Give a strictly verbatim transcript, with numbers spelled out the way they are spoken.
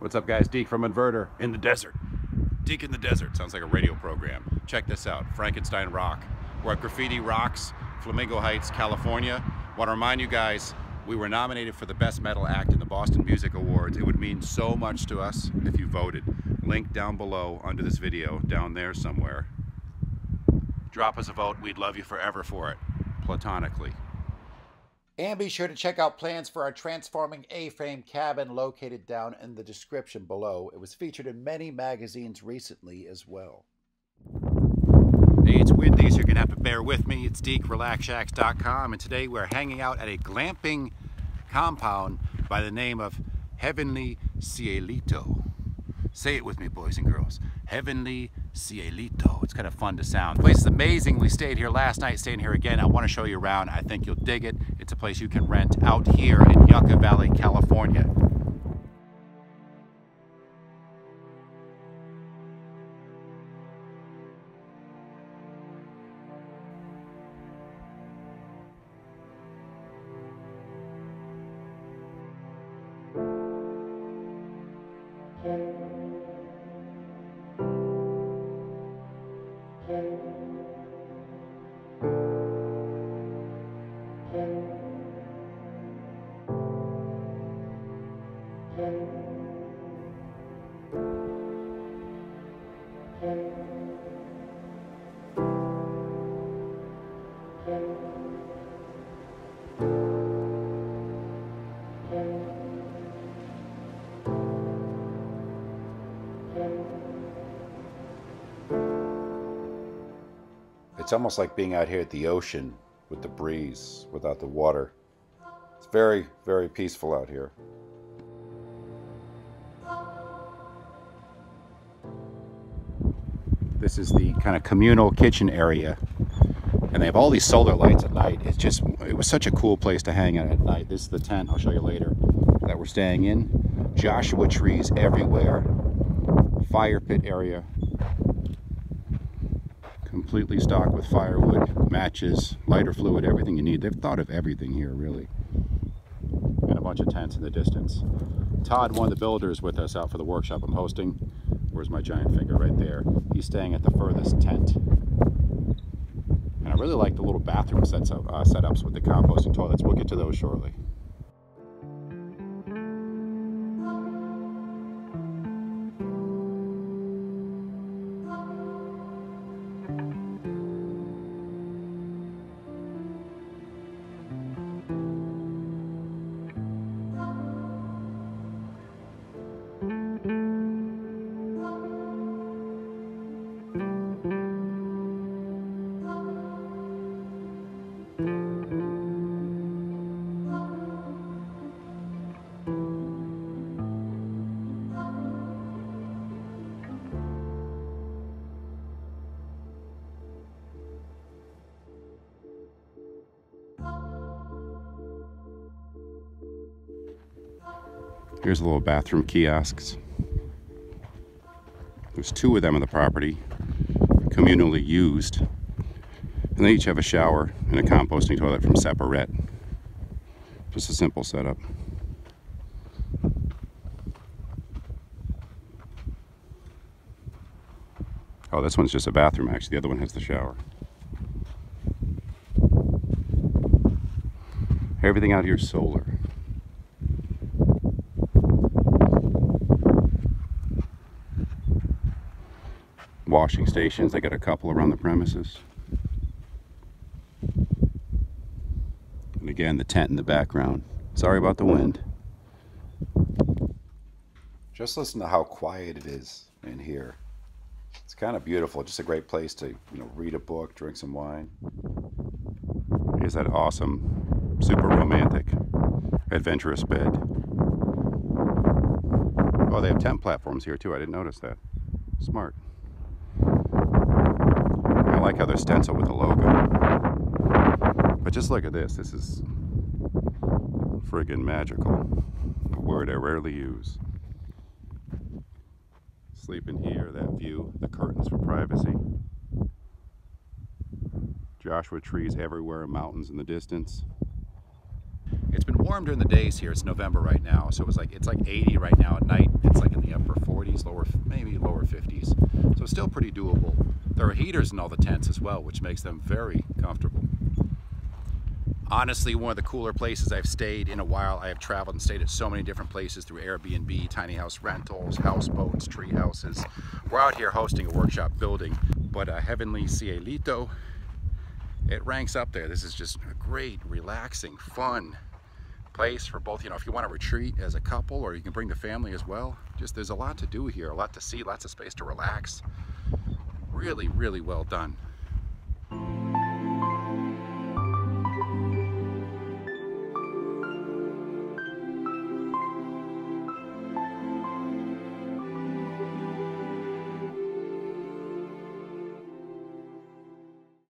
What's up, guys? Deek from Inverter in the Desert. Deek in the Desert sounds like a radio program. Check this out, Frankenstein Rock. We're at Graffiti Rocks, Flamingo Heights, California. Want to remind you guys, we were nominated for the Best Metal Act in the Boston Music Awards. It would mean so much to us if you voted. Link down below under this video, down there somewhere. Drop us a vote. We'd love you forever for it, platonically. And be sure to check out plans for our transforming A-frame cabin located down in the description below. It was featured in many magazines recently as well. Hey, it's with these. You're going to have to bear with me. It's Deek Relax Shacks dot com, and today we're hanging out at a glamping compound by the name of Heavenly Cielito. Say it with me, boys and girls. Heavenly Cielito. It's kind of fun to sound. The place is amazing. We stayed here last night, staying here again. I want to show you around. I think you'll dig it. It's a place you can rent out here in Yucca Valley, California. It's almost like being out here at the ocean with the breeze, without the water. It's very, very peaceful out here. This is the kind of communal kitchen area, and they have all these solar lights at night. It's just, it was such a cool place to hang out at night. This is the tent, I'll show you later, that we're staying in. Joshua trees everywhere, fire pit area. Completely stocked with firewood, matches, lighter fluid, everything you need. They've thought of everything here, really. And a bunch of tents in the distance. Todd, one of the builders, with us out for the workshop I'm hosting. Where's my giant finger? Right there. He's staying at the furthest tent. And I really like the little bathroom sets up, uh, setups with the composting toilets. We'll get to those shortly. Here's a little bathroom kiosks. There's two of them on the property, communally used. And they each have a shower and a composting toilet from Separett. Just a simple setup. Oh, this one's just a bathroom, actually. The other one has the shower. Everything out here is solar. Washing stations, they got a couple around the premises. And again, the tent in the background. Sorry about the wind. Just listen to how quiet it is in here. It's kind of beautiful, just a great place to, you know, read a book, drink some wine. Here's that awesome, super romantic, adventurous bed. Oh, they have tent platforms here too, I didn't notice that. Smart. I like how they're stenciled with the logo. But just look at this. This is friggin' magical. A word I rarely use. Sleep in here, that view, the curtains for privacy. Joshua trees everywhere, mountains in the distance. It's been warm during the days here. It's November right now, so it was like it's like eighty right now at night. It's like pretty doable. There are heaters in all the tents as well, which makes them very comfortable. Honestly, one of the cooler places I've stayed in a while. I have traveled and stayed at so many different places through Airbnb, tiny house rentals, houseboats, tree houses. We're out here hosting a workshop building, but uh, Heavenly Cielito, it ranks up there. This is just a great, relaxing, fun place for both, you know, if you want to retreat as a couple, or you can bring the family as well. Just, there's a lot to do here, a lot to see, lots of space to relax. Really, really well done.